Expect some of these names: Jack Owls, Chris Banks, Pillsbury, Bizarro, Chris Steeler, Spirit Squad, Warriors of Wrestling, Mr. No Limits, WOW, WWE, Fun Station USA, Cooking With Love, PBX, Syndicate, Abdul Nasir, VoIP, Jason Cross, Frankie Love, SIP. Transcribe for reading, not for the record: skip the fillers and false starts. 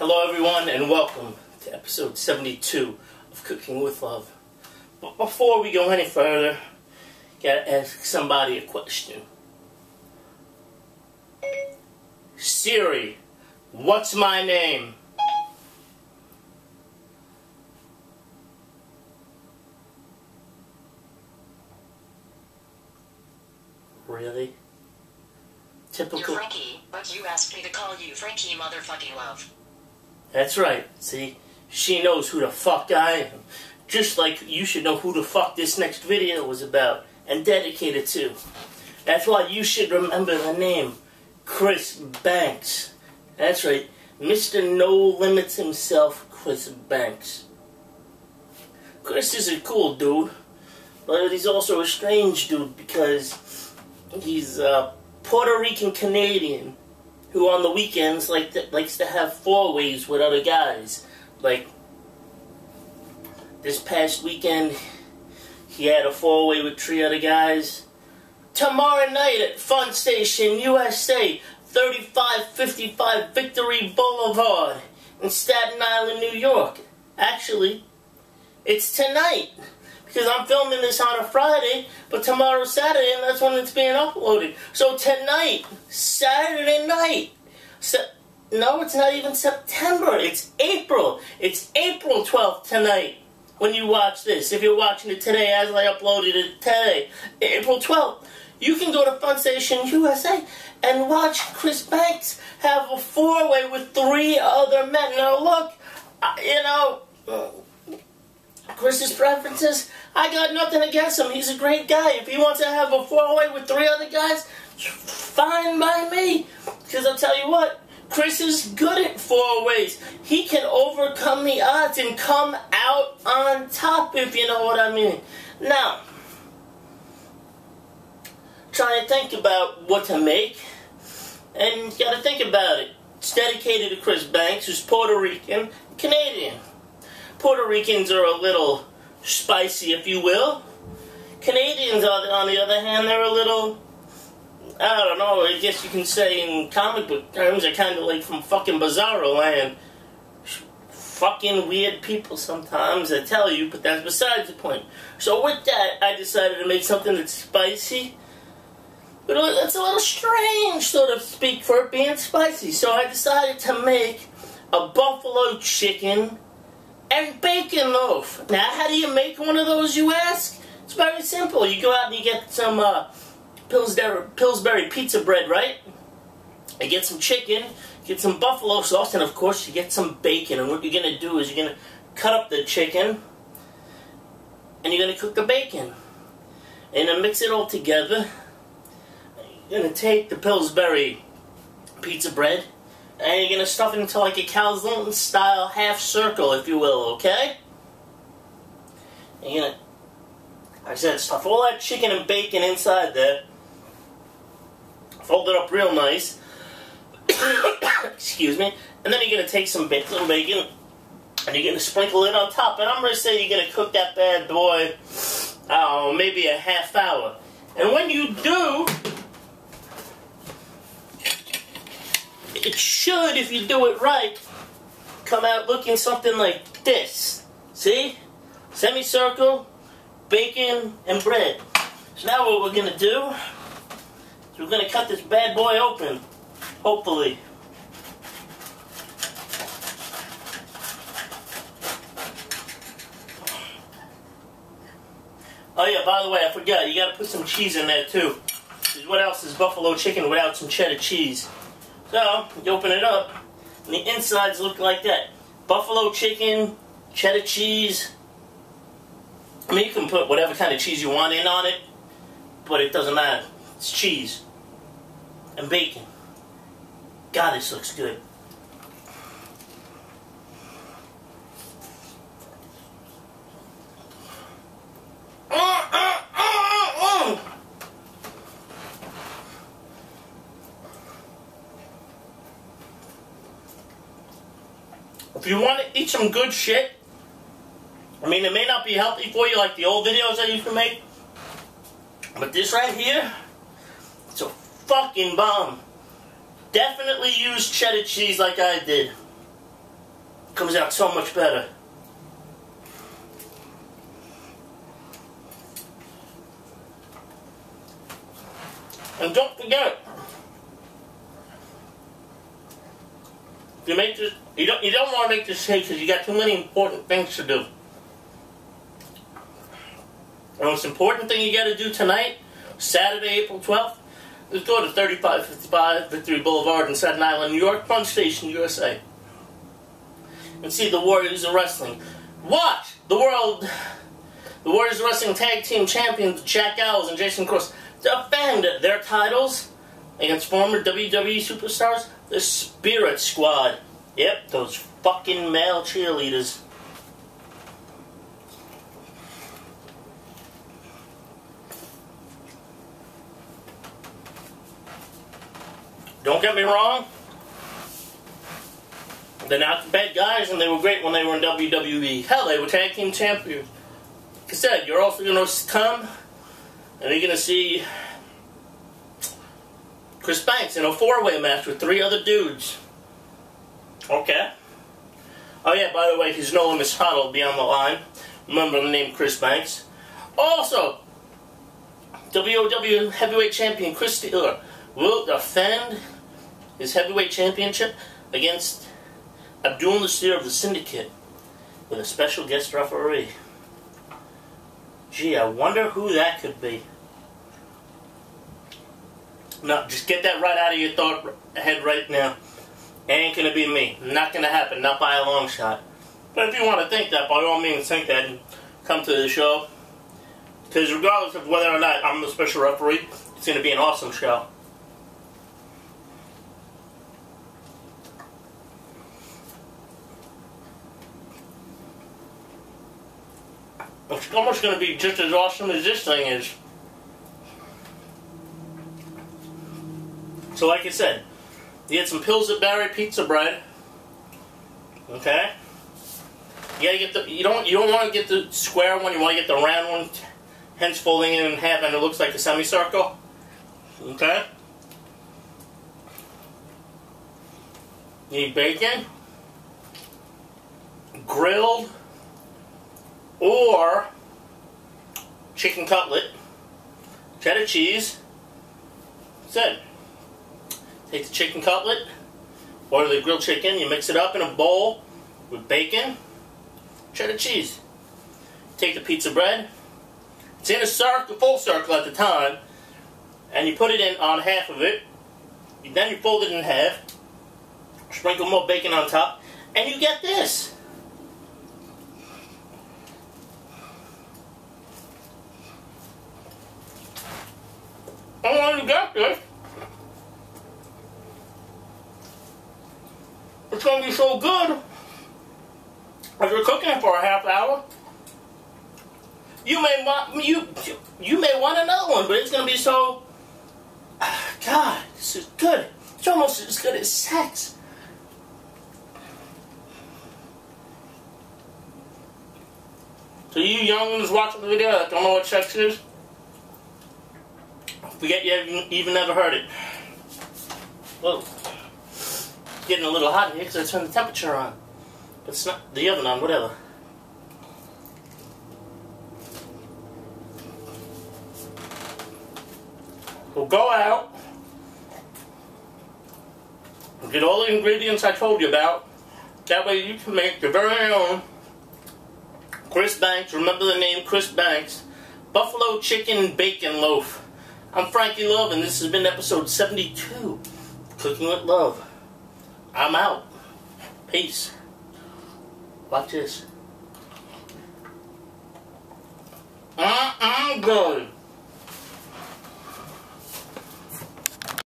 Hello everyone and welcome to episode 72 of Cooking With Love. But before we go any further, gotta ask somebody a question. Siri, what's my name? Really? Typical. You're Frankie, but you asked me to call you Frankie motherfucking Love. That's right. See? She knows who the fuck I am. Just like you should know who the fuck this next video was about and dedicated to. That's why you should remember the name. Chris Banks. That's right. Mr. No Limits himself, Chris Banks. Chris is a cool dude, but he's also a strange dude because he's a Puerto Rican Canadian who on the weekends likes to have four-ways with other guys. Like, this past weekend, he had a four-way with three other guys. Tomorrow night at Fun Station USA, 3555 Victory Boulevard in Staten Island, New York. Actually, it's tonight, because I'm filming this on a Friday, but tomorrow's Saturday, and that's when it's being uploaded. So tonight, Saturday night, no, it's not even September, it's April. It's April 12th tonight when you watch this. If you're watching it today, as I uploaded it today, April 12th. You can go to Fun Station USA and watch Chris Banks have a four-way with three other men. Now look, Chris's preferences, I got nothing against him. He's a great guy. If he wants to have a four-way with three other guys, fine by me. Because I'll tell you what, Chris is good at four-ways. He can overcome the odds and come out on top, if you know what I mean. Now, trying to think about what to make, and got to think about it. It's dedicated to Chris Banks, who's Puerto Rican, Canadian. Puerto Ricans are a little spicy, if you will. Canadians, on the other hand, they're a little, I don't know, I guess you can say in comic book terms, they're kind of like from fucking Bizarro Land. Fucking weird people sometimes, I tell you, but that's besides the point. So with that, I decided to make something that's spicy. It's a little strange, so to speak, for it being spicy. So I decided to make a buffalo chicken and bacon loaf. Now, how do you make one of those, you ask? It's very simple. You go out and you get some Pillsbury pizza bread, right? You get some chicken, get some buffalo sauce, and of course you get some bacon. And what you're going to do is you're going to cut up the chicken, and you're going to cook the bacon. And then mix it all together. You're going to take the Pillsbury pizza bread and you're going to stuff it into like a calzone style half circle, if you will, okay? And you're going to, like I said, stuff all that chicken and bacon inside there. Fold it up real nice. Excuse me. And then you're going to take some little bacon and you're going to sprinkle it on top. And I'm going to say you're going to cook that bad boy, oh, maybe a half hour. And when you do, it should, if you do it right, come out looking something like this. See? Semicircle, bacon, and bread. So now what we're going to do is we're going to cut this bad boy open, hopefully. Oh yeah, by the way, I forgot, you got to put some cheese in there too. Because what else is buffalo chicken without some cheddar cheese? So, you open it up, and the insides look like that. Buffalo chicken, cheddar cheese. I mean, you can put whatever kind of cheese you want in on it, but it doesn't matter. It's cheese. And bacon. God, this looks good. If you want to eat some good shit, I mean, it may not be healthy for you like the old videos I used to make, but this right here, it's a fucking bomb. Definitely use cheddar cheese like I did. comes out so much better. And don't forget, you make this. You don't want to make this cake because you got too many important things to do. The most important thing you got to do tonight, Saturday, April 12th, is go to 3555 Victory Boulevard in Staten Island, New York, Fun Station USA, and see the Warriors of Wrestling. Watch the Warriors of Wrestling Tag Team Champions Jack Owls and Jason Cross defend their titles against former WWE superstars, the Spirit Squad. Yep, those fucking male cheerleaders. Don't get me wrong, they're not bad guys, and they were great when they were in WWE. Hell, they were tag team champions. Like I said, you're also going to come and you're going to see Chris Banks in a four-way match with three other dudes. Okay. Oh yeah, by the way, his No Limits title will be on the line. Remember the name Chris Banks. Also, WOW Heavyweight Champion Chris Steeler will defend his Heavyweight Championship against Abdul Nasir of the Syndicate with a special guest referee. Gee, I wonder who that could be. No, just get that right out of your thought head right now. It ain't gonna be me. Not gonna happen. Not by a long shot. But if you want to think that, by all means think that and come to the show. Because regardless of whether or not I'm the special referee, it's gonna be an awesome show. It's almost going to be just as awesome as this thing is. So like I said, you get some Pillsbury pizza bread. Okay? You gotta get the you don't want to get the square one, you want to get the round one, hence folding it in half and it looks like a semicircle. Okay? You need bacon, grilled, or chicken cutlet, cheddar cheese. That's it. Take the chicken cutlet or the grilled chicken, you mix it up in a bowl with bacon, cheddar cheese. Take the pizza bread, it's in a circle, full circle at the time, and you put it in on half of it, then you fold it in half, sprinkle more bacon on top, and you get this. I want to get this. It's going to be so good. If you're cooking it for a half hour, you may want another one, but it's going to be so. God, this is good. It's almost as good as sex. So you young ones watching the video that don't know what sex is, forget you haven't even ever heard it. Whoa. It's getting a little hot in here because I turned the temperature on. But it's not the oven on, whatever. We'll go out. We'll get all the ingredients I told you about. That way you can make your very own Chris Banks, remember the name Chris Banks, buffalo chicken bacon loaf. I'm Frankie Love, and this has been episode 72, Cooking With Love. I'm out. Peace. Watch this. I'm good.